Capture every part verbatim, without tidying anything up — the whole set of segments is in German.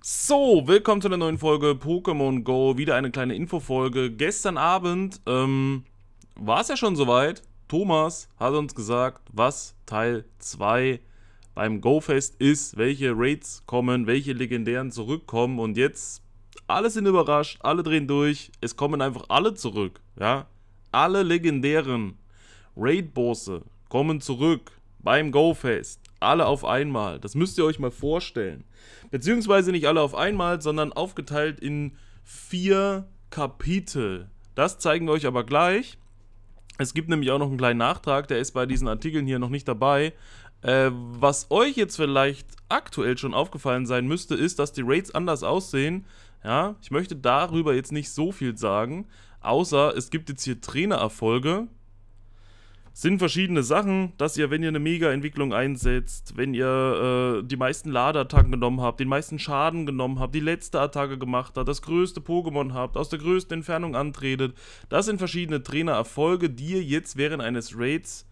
So, willkommen zu einer neuen Folge Pokémon Go. Wieder eine kleine Infofolge. Gestern Abend ähm, war es ja schon soweit. Thomas hat uns gesagt, was Teil zwei beim Go-Fest ist, welche Raids kommen, welche Legendären zurückkommen. Und jetzt, alle sind überrascht, alle drehen durch. Es kommen einfach alle zurück. Ja? Alle legendären Raid-Bosse kommen zurück beim Go-Fest. Alle auf einmal. Das müsst ihr euch mal vorstellen. Beziehungsweise nicht alle auf einmal, sondern aufgeteilt in vier Kapitel. Das zeigen wir euch aber gleich. Es gibt nämlich auch noch einen kleinen Nachtrag, der ist bei diesen Artikeln hier noch nicht dabei. Äh, was euch jetzt vielleicht aktuell schon aufgefallen sein müsste, ist, dass die Raids anders aussehen. Ja, ich möchte darüber jetzt nicht so viel sagen, außer es gibt jetzt hier Trainererfolge. Sind verschiedene Sachen, dass ihr, wenn ihr eine Mega-Entwicklung einsetzt, wenn ihr äh, die meisten Ladeattacken genommen habt, den meisten Schaden genommen habt, die letzte Attacke gemacht habt, das größte Pokémon habt, aus der größten Entfernung antretet. Das sind verschiedene Trainererfolge, die ihr jetzt während eines Raids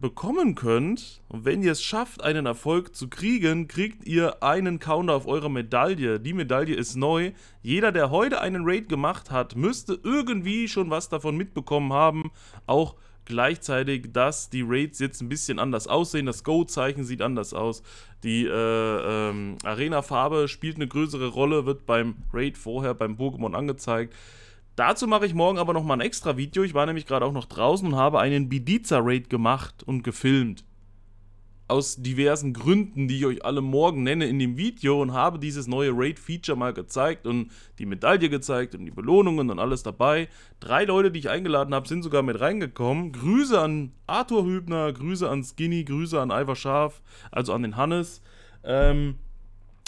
bekommen könnt. Und wenn ihr es schafft, einen Erfolg zu kriegen, kriegt ihr einen Counter auf eure Medaille. Die Medaille ist neu. Jeder, der heute einen Raid gemacht hat, müsste irgendwie schon was davon mitbekommen haben. Auch gleichzeitig, dass die Raids jetzt ein bisschen anders aussehen. Das Go-Zeichen sieht anders aus. Die äh, ähm, Arena-Farbe spielt eine größere Rolle, wird beim Raid vorher beim Pokémon angezeigt. Dazu mache ich morgen aber nochmal ein extra Video. Ich war nämlich gerade auch noch draußen und habe einen Bidiza-Raid gemacht und gefilmt. Aus diversen Gründen, die ich euch alle morgen nenne in dem Video, und habe dieses neue Raid-Feature mal gezeigt und die Medaille gezeigt und die Belohnungen und alles dabei. Drei Leute, die ich eingeladen habe, sind sogar mit reingekommen. Grüße an Arthur Hübner, Grüße an Skinny, Grüße an Ivar Scharf, also an den Hannes. Ähm,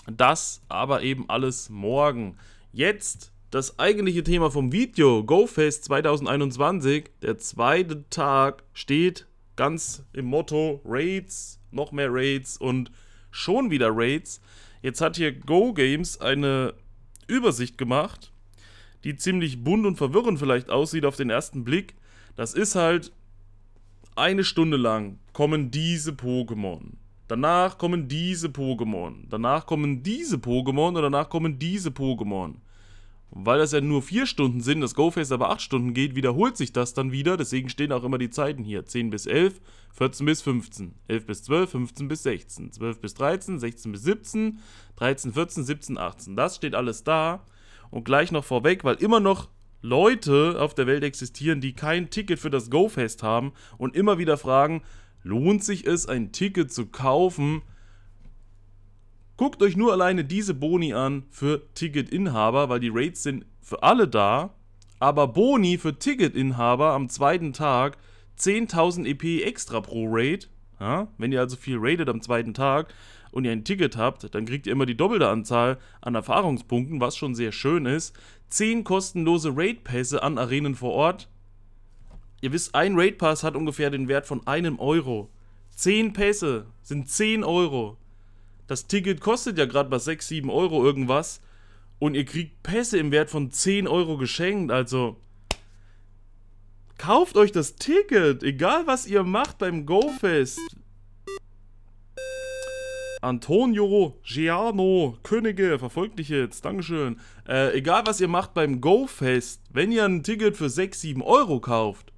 das aber eben alles morgen. Jetzt das eigentliche Thema vom Video, GoFest zwanzig einundzwanzig. Der zweite Tag steht ganz im Motto Raids. Noch mehr Raids und schon wieder Raids. Jetzt hat hier Go Games eine Übersicht gemacht, die ziemlich bunt und verwirrend vielleicht aussieht auf den ersten Blick. Das ist halt, eine Stunde lang kommen diese Pokémon. Danach kommen diese Pokémon. Danach kommen diese Pokémon und danach kommen diese Pokémon. Weil das ja nur vier Stunden sind, das GoFest aber acht Stunden geht, wiederholt sich das dann wieder. Deswegen stehen auch immer die Zeiten hier. zehn bis elf, vierzehn bis fünfzehn, elf bis zwölf, fünfzehn bis sechzehn, zwölf bis dreizehn, sechzehn bis siebzehn, dreizehn, vierzehn, siebzehn, achtzehn. Das steht alles da. Und gleich noch vorweg, weil immer noch Leute auf der Welt existieren, die kein Ticket für das GoFest haben und immer wieder fragen, lohnt sich es, ein Ticket zu kaufen? Guckt euch nur alleine diese Boni an für Ticketinhaber, weil die Raids sind für alle da, aber Boni für Ticketinhaber am zweiten Tag, zehntausend E P extra pro Raid. Ja, wenn ihr also viel raidet am zweiten Tag und ihr ein Ticket habt, dann kriegt ihr immer die doppelte Anzahl an Erfahrungspunkten, was schon sehr schön ist. zehn kostenlose Raid-Pässe an Arenen vor Ort. Ihr wisst, ein Raid-Pass hat ungefähr den Wert von einem Euro. zehn Pässe sind zehn Euro. Das Ticket kostet ja gerade bei sechs, sieben Euro irgendwas und ihr kriegt Pässe im Wert von zehn Euro geschenkt, also kauft euch das Ticket, egal was ihr macht beim GoFest. Antonio, Giano, Könige, verfolgt dich jetzt, Dankeschön. Äh, egal was ihr macht beim GoFest, wenn ihr ein Ticket für sechs, sieben Euro kauft,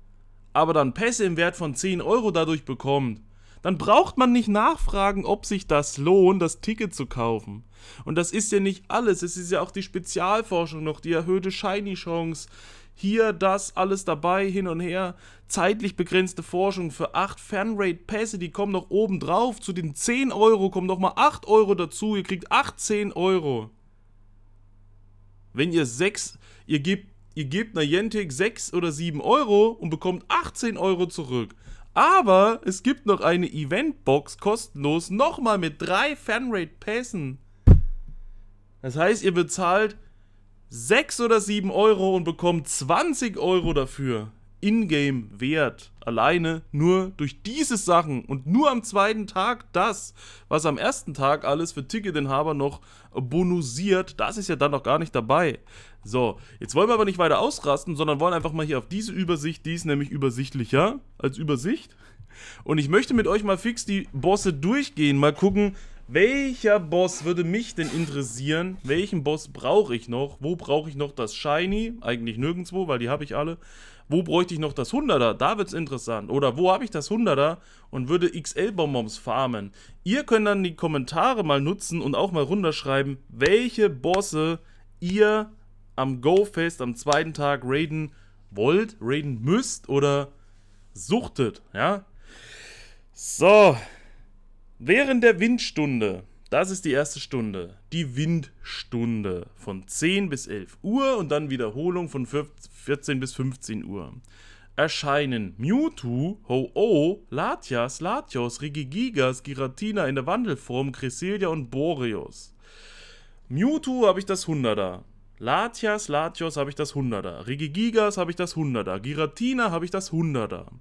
aber dann Pässe im Wert von zehn Euro dadurch bekommt, dann braucht man nicht nachfragen, ob sich das lohnt, das Ticket zu kaufen. Und das ist ja nicht alles, es ist ja auch die Spezialforschung noch, die erhöhte Shiny-Chance, hier, das, alles dabei, hin und her, zeitlich begrenzte Forschung für acht Fanrate-Pässe, die kommen noch oben drauf, zu den zehn Euro kommen nochmal acht Euro dazu, ihr kriegt achtzehn Euro. Wenn ihr sechs, ihr gebt, ihr gebt Niantic sechs oder sieben Euro und bekommt achtzehn Euro zurück. Aber es gibt noch eine Eventbox kostenlos, nochmal mit drei Fanrate-Pässen. Das heißt, ihr bezahlt sechs oder sieben Euro und bekommt zwanzig Euro dafür. Ingame-Wert. Alleine nur durch diese Sachen und nur am zweiten Tag das, was am ersten Tag alles für Ticketinhaber noch bonusiert, das ist ja dann noch gar nicht dabei. So, jetzt wollen wir aber nicht weiter ausrasten, sondern wollen einfach mal hier auf diese Übersicht, die ist nämlich übersichtlicher als Übersicht. Und ich möchte mit euch mal fix die Bosse durchgehen, mal gucken, Welcher Boss würde mich denn interessieren? Welchen Boss brauche ich noch? Wo brauche ich noch das Shiny? Eigentlich nirgendwo, weil die habe ich alle. Wo bräuchte ich noch das Hunderter? Da wird es interessant. Oder wo habe ich das Hunderter und würde X L-Bonbons farmen? Ihr könnt dann die Kommentare mal nutzen und auch mal runterschreiben, welche Bosse ihr am Go-Fest am zweiten Tag raiden wollt, raiden müsst oder suchtet. Ja? So. Während der Windstunde, das ist die erste Stunde, die Windstunde von zehn bis elf Uhr und dann Wiederholung von vierzehn bis fünfzehn Uhr, erscheinen Mewtwo, Ho-Oh, Latias, Latios, Regigigas, Giratina in der Wandelform, Cresselia und Boreos. Mewtwo habe ich das Hunderter, Latias, Latios habe ich das Hunderter, Regigigas habe ich das Hunderter, Giratina habe ich das Hunderter.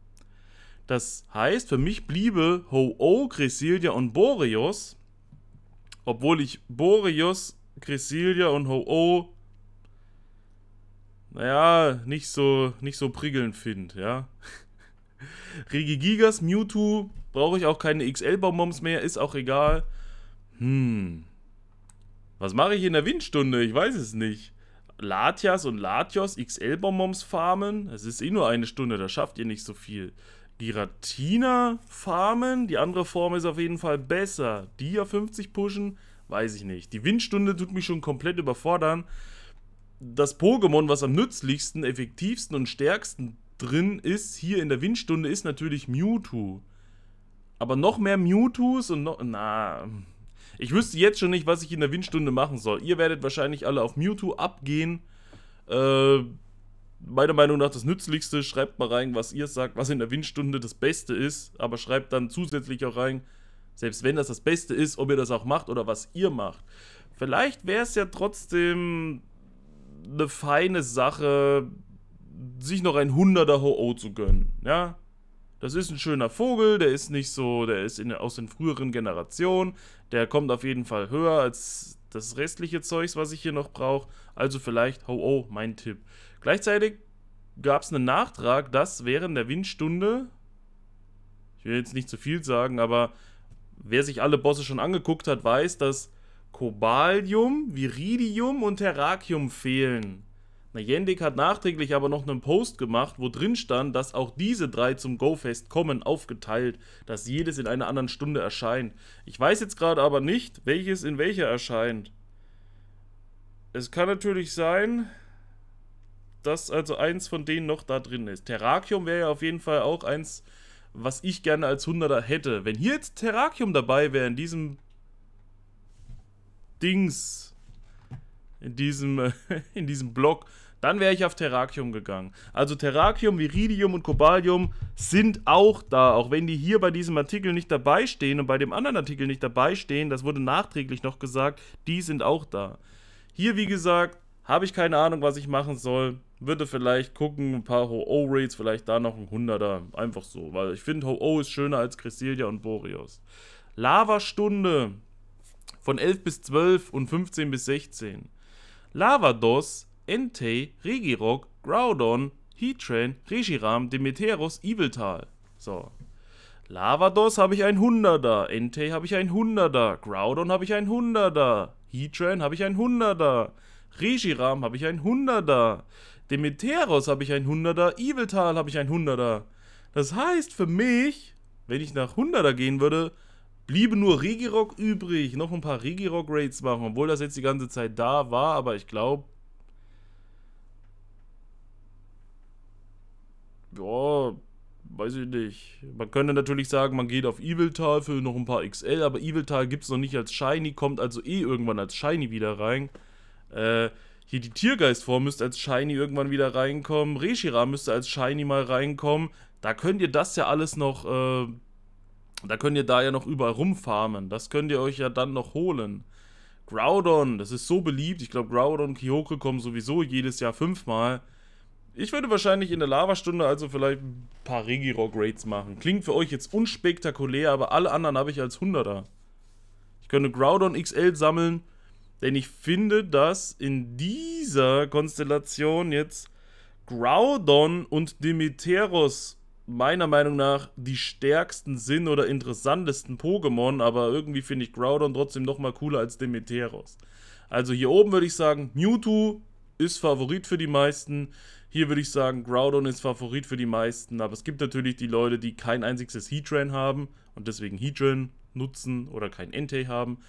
Das heißt, für mich bliebe Ho-Oh, Cresselia und Boreos, obwohl ich Boreos, Cresselia und Ho-Oh, naja, nicht so, nicht so prickelnd finde, ja. Regigigas, Mewtwo, brauche ich auch keine X L-Bonbons mehr, ist auch egal. Hm, was mache ich in der Windstunde? Ich weiß es nicht. Latias und Latios, X L-Bonbons farmen, es ist eh nur eine Stunde, da schafft ihr nicht so viel. Giratina farmen, die andere Form ist auf jeden Fall besser. Die auf fünfzig pushen, weiß ich nicht. Die Windstunde tut mich schon komplett überfordern. Das Pokémon, was am nützlichsten, effektivsten und stärksten drin ist, hier in der Windstunde, ist natürlich Mewtwo. Aber noch mehr Mewtwos und noch... Na... Ich wüsste jetzt schon nicht, was ich in der Windstunde machen soll. Ihr werdet wahrscheinlich alle auf Mewtwo abgehen. Äh... Meiner Meinung nach das Nützlichste, schreibt mal rein, was ihr sagt, was in der Windstunde das Beste ist, aber schreibt dann zusätzlich auch rein, selbst wenn das das Beste ist, ob ihr das auch macht oder was ihr macht. Vielleicht wäre es ja trotzdem eine feine Sache, sich noch ein Hunderter Ho-Oh zu gönnen, ja. Das ist ein schöner Vogel, der ist nicht so, der ist in, aus den früheren Generationen, der kommt auf jeden Fall höher als das restliche Zeugs, was ich hier noch brauche, also vielleicht Ho-Oh, mein Tipp. Gleichzeitig gab es einen Nachtrag, dass während der Windstunde, ich will jetzt nicht zu viel sagen, aber wer sich alle Bosse schon angeguckt hat, weiß, dass Cobalium, Viridium und Terrakium fehlen. Na, Jendik hat nachträglich aber noch einen Post gemacht, wo drin stand, dass auch diese drei zum Go-Fest kommen, aufgeteilt, dass jedes in einer anderen Stunde erscheint. Ich weiß jetzt gerade aber nicht, welches in welcher erscheint. Es kann natürlich sein, dass also eins von denen noch da drin ist. Terrakium wäre ja auf jeden Fall auch eins, was ich gerne als Hunderter hätte. Wenn hier jetzt Terrakium dabei wäre, in diesem Dings, in diesem, in diesem Block, dann wäre ich auf Terrakium gegangen. Also Terrakium, Viridium und Cobalium sind auch da, auch wenn die hier bei diesem Artikel nicht dabei stehen und bei dem anderen Artikel nicht dabei stehen, das wurde nachträglich noch gesagt, die sind auch da. Hier, wie gesagt, habe ich keine Ahnung, was ich machen soll. Würde vielleicht gucken, ein paar Ho-Oh-Raids, vielleicht da noch ein Hunderter. Einfach so, weil ich finde, Ho-Oh ist schöner als Cresselia und Boreos. Lavastunde von elf bis zwölf und fünfzehn bis sechzehn. Lavados, Entei, Regirock, Groudon, Heatran, Regiram, Demeteros, Yveltal. So. Lavados habe ich ein Hunderter, Entei habe ich ein Hunderter, Groudon habe ich ein Hunderter, Heatran habe ich ein Hunderter. Regiram habe ich ein Hunderter, Demeteros habe ich ein Hunderter, Yveltal habe ich ein Hunderter. Das heißt für mich, wenn ich nach Hunderter gehen würde, bliebe nur Regirock übrig. Noch ein paar Regirock-Raids machen, obwohl das jetzt die ganze Zeit da war, aber ich glaube... Ja, weiß ich nicht. Man könnte natürlich sagen, man geht auf Yveltal für noch ein paar X L, aber Yveltal gibt es noch nicht als Shiny, kommt also eh irgendwann als Shiny wieder rein. Äh, hier die Tiergeistform müsste als Shiny irgendwann wieder reinkommen. Regiram müsste als Shiny mal reinkommen. Da könnt ihr das ja alles noch, äh, da könnt ihr da ja noch überall rumfarmen. Das könnt ihr euch ja dann noch holen. Groudon, das ist so beliebt. Ich glaube, Groudon und Kyogre kommen sowieso jedes Jahr fünfmal. Ich würde wahrscheinlich in der Lavastunde also vielleicht ein paar Regirock-Raids machen. Klingt für euch jetzt unspektakulär, aber alle anderen habe ich als Hunderter. Ich könnte Groudon X L sammeln. Denn ich finde, dass in dieser Konstellation jetzt Groudon und Demeteros meiner Meinung nach die stärksten sind oder interessantesten Pokémon, aber irgendwie finde ich Groudon trotzdem nochmal cooler als Demeteros. Also hier oben würde ich sagen, Mewtwo ist Favorit für die meisten. Hier würde ich sagen, Groudon ist Favorit für die meisten. Aber es gibt natürlich die Leute, die kein einziges Heatran haben und deswegen Heatran nutzen oder kein Entei haben.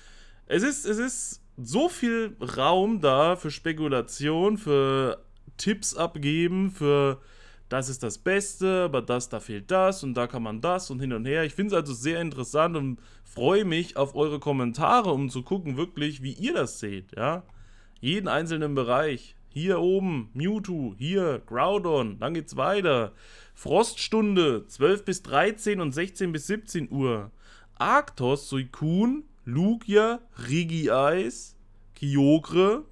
Es ist, es ist so viel Raum da für Spekulation, für Tipps abgeben, für das ist das Beste, aber das, da fehlt das und da kann man das und hin und her. Ich finde es also sehr interessant und freue mich auf eure Kommentare, um zu gucken wirklich, wie ihr das seht, ja. Jeden einzelnen Bereich. Hier oben, Mewtwo, hier, Groudon, dann geht's weiter. Froststunde, zwölf bis dreizehn und sechzehn bis siebzehn Uhr. Arctos, Suicune, Lugia, Regigigas, Kyogre.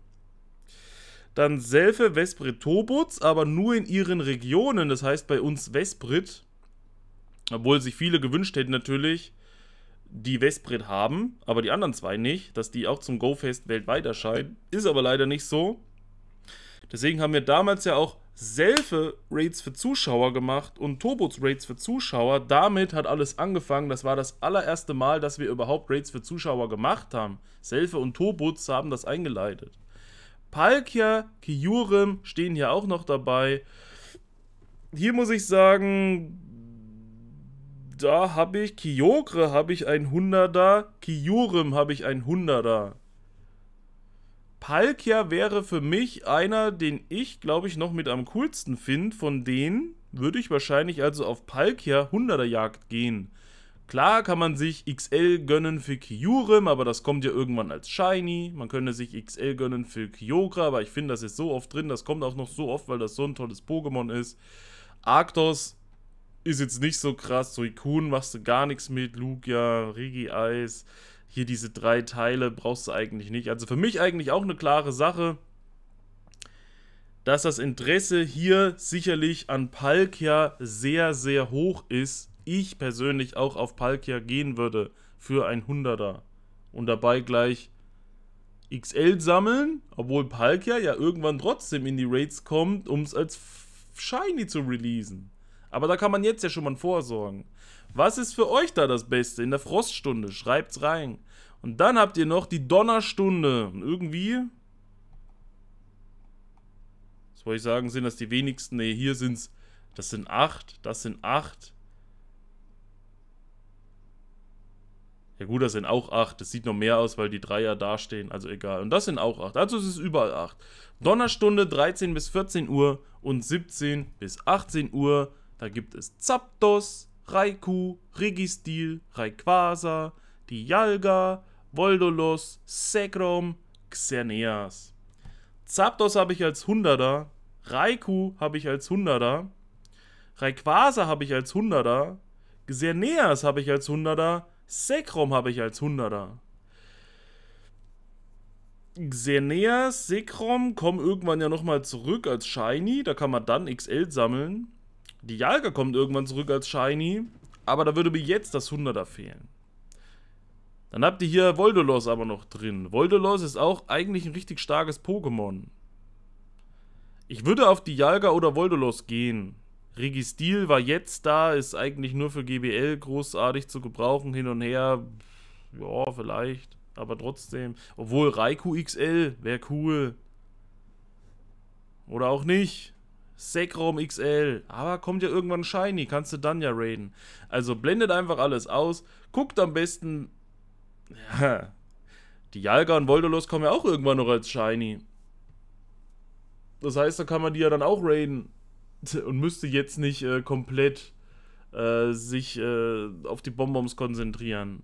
Dann Selfe, Vesprit, Tobutz, aber nur in ihren Regionen, das heißt bei uns Vesprit. Obwohl sich viele gewünscht hätten natürlich, die Vesprit haben, aber die anderen zwei nicht, dass die auch zum Go-Fest weltweit erscheinen. Ist aber leider nicht so. Deswegen haben wir damals ja auch Selfe-Raids für Zuschauer gemacht und Tobutz-Raids für Zuschauer. Damit hat alles angefangen. Das war das allererste Mal, dass wir überhaupt Raids für Zuschauer gemacht haben. Selfe und Tobutz haben das eingeleitet. Palkia, Kyurem stehen hier auch noch dabei. Hier muss ich sagen, da habe ich Kyogre, habe ich ein Hunderter, Kyurem habe ich ein Hunderter. Palkia wäre für mich einer, den ich, glaube ich, noch mit am coolsten finde. Von denen würde ich wahrscheinlich also auf Palkia Hunderterjagd gehen. Klar kann man sich X L gönnen für Kyurem, aber das kommt ja irgendwann als Shiny. Man könnte sich X L gönnen für Kyogre, aber ich finde, das ist so oft drin. Das kommt auch noch so oft, weil das so ein tolles Pokémon ist. Arctos ist jetzt nicht so krass. Suicune machst du gar nichts mit. Lugia, Regigigas. Hier diese drei Teile brauchst du eigentlich nicht. Also für mich eigentlich auch eine klare Sache, dass das Interesse hier sicherlich an Palkia sehr, sehr hoch ist. Ich persönlich auch auf Palkia gehen würde für ein Hunderter und dabei gleich X L sammeln, obwohl Palkia ja irgendwann trotzdem in die Raids kommt, um es als Shiny zu releasen. Aber da kann man jetzt ja schon mal vorsorgen. Was ist für euch da das Beste in der Froststunde? Schreibt's rein. Und dann habt ihr noch die Donnerstunde. Und irgendwie, was wollte ich sagen, sind das die wenigsten? Ne, hier sind's, das sind acht, das sind acht. Ja gut, das sind auch acht. Das sieht noch mehr aus, weil die Dreier dastehen. Also egal. Und das sind auch acht. Also es ist überall acht. Donnerstunde dreizehn bis vierzehn Uhr und siebzehn bis achtzehn Uhr. Da gibt es Zapdos, Raikou, Registil, Rayquaza, Dialga, Voltolos, Sekrom, Xerneas. Zapdos habe ich als Hunderter. Raikou habe ich als Hunderter. Rayquaza habe ich als Hunderter. Xerneas habe ich als Hunderter. Sekrom habe ich als Hunderter. Xerneas, Sekrom kommen irgendwann ja nochmal zurück als Shiny. Da kann man dann X L sammeln. Dialga kommt irgendwann zurück als Shiny. Aber da würde mir jetzt das Hunderter fehlen. Dann habt ihr hier Voltolos aber noch drin. Voltolos ist auch eigentlich ein richtig starkes Pokémon. Ich würde auf Dialga oder Voltolos gehen. Registil war jetzt da, ist eigentlich nur für G B L großartig zu gebrauchen, hin und her, ja, vielleicht, aber trotzdem. Obwohl, Raikou X L wäre cool. Oder auch nicht. Sekrom X L, aber kommt ja irgendwann Shiny, kannst du dann ja raiden. Also blendet einfach alles aus, guckt am besten, ja, die Dialga und Voltolos kommen ja auch irgendwann noch als Shiny. Das heißt, da kann man die ja dann auch raiden. Und müsste jetzt nicht äh, komplett äh, sich äh, auf die Bonbons konzentrieren.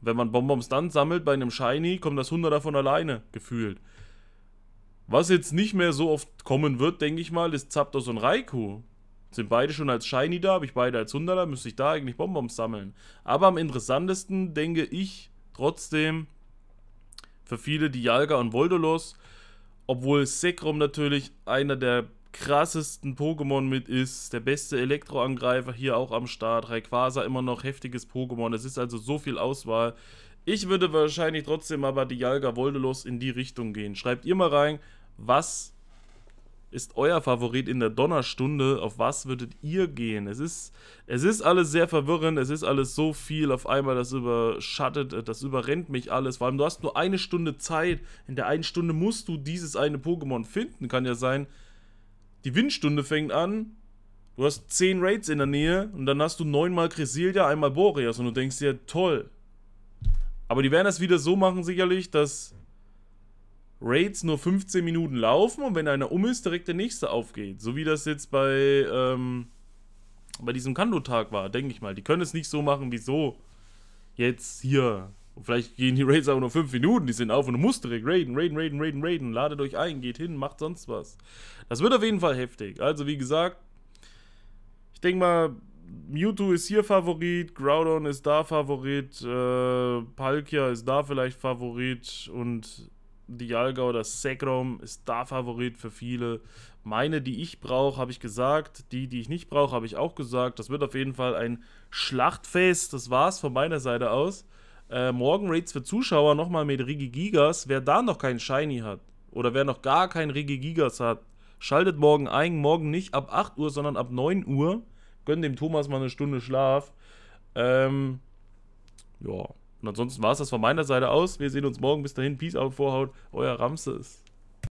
Wenn man Bonbons dann sammelt bei einem Shiny, kommt das Hunderter von alleine, gefühlt. Was jetzt nicht mehr so oft kommen wird, denke ich mal, ist Zapdos und Raikou. Sind beide schon als Shiny da, habe ich beide als Hunderter, müsste ich da eigentlich Bonbons sammeln. Aber am interessantesten denke ich trotzdem für viele Dialga und Voltolos, obwohl Sekrom natürlich einer der krassesten Pokémon mit ist, der beste Elektroangreifer hier auch am Start, Rayquaza immer noch heftiges Pokémon, es ist also so viel Auswahl. Ich würde wahrscheinlich trotzdem aber Dialga, Voltolos in die Richtung gehen. Schreibt ihr mal rein, was ist euer Favorit in der Donnerstunde? Auf was würdet ihr gehen? Es ist, es ist alles sehr verwirrend, es ist alles so viel auf einmal, das überschattet, das überrennt mich alles. Vor allem, du hast nur eine Stunde Zeit. In der einen Stunde musst du dieses eine Pokémon finden. Kann ja sein, die Windstunde fängt an, du hast zehn Raids in der Nähe und dann hast du neunmal Cresselia, einmal Boreos und du denkst dir, toll. Aber die werden das wieder so machen sicherlich, dass Raids nur fünfzehn Minuten laufen und wenn einer um ist, direkt der nächste aufgeht. So wie das jetzt bei, ähm, bei diesem Kanto-Tag war, denke ich mal. Die können es nicht so machen, wieso jetzt hier. Und vielleicht gehen die Raids auch nur fünf Minuten, die sind auf und du musst direkt raiden, raiden, raiden, raiden, raiden. Ladet euch ein, geht hin, macht sonst was. Das wird auf jeden Fall heftig. Also wie gesagt, ich denke mal, Mewtwo ist hier Favorit, Groudon ist da Favorit, äh, Palkia ist da vielleicht Favorit und Dialga oder Sekrom ist da Favorit für viele. Meine, die ich brauche, habe ich gesagt. Die, die ich nicht brauche, habe ich auch gesagt. Das wird auf jeden Fall ein Schlachtfest. Das war's von meiner Seite aus. Äh, morgen Raids für Zuschauer nochmal mit Regigigas. Wer da noch keinen Shiny hat oder wer noch gar keinen Regigigas hat, schaltet morgen ein. Morgen nicht ab acht Uhr, sondern ab neun Uhr. Gönnt dem Thomas mal eine Stunde Schlaf. Ähm, ja. Und ansonsten war es das von meiner Seite aus. Wir sehen uns morgen. Bis dahin. Peace out, Vorhaut. Euer Ramses.